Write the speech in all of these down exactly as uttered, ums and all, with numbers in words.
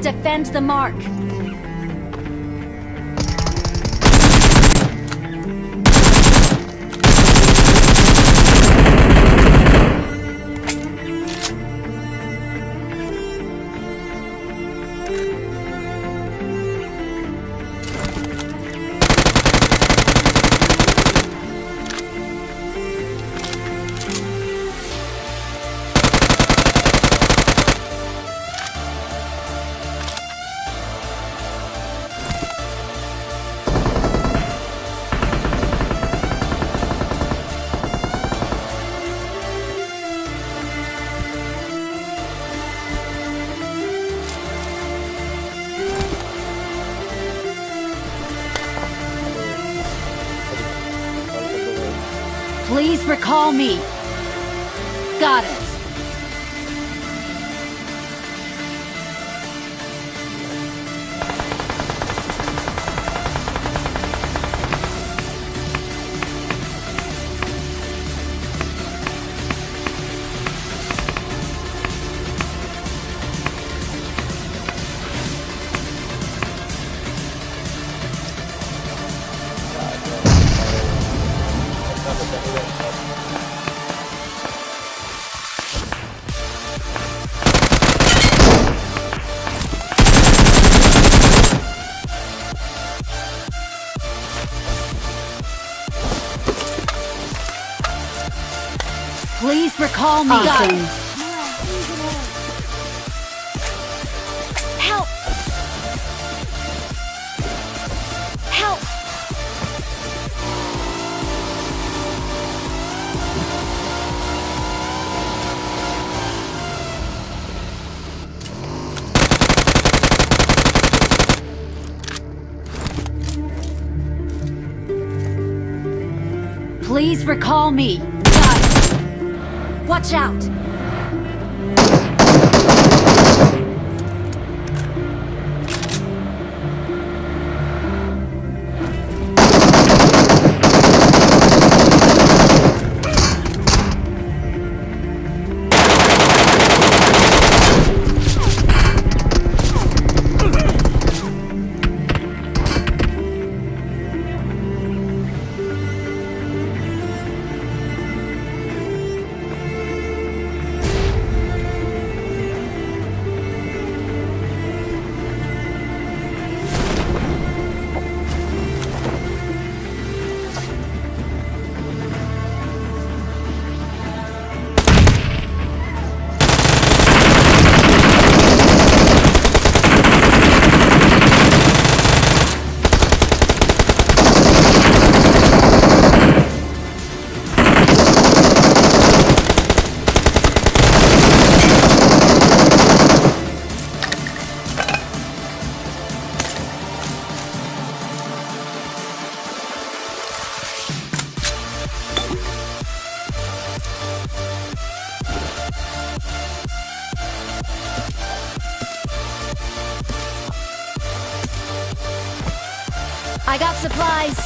Defend the mark. Please recall me. Got it. Please recall me. Awesome. Help! Help! Please recall me. Watch out! I got supplies.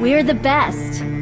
We're the best.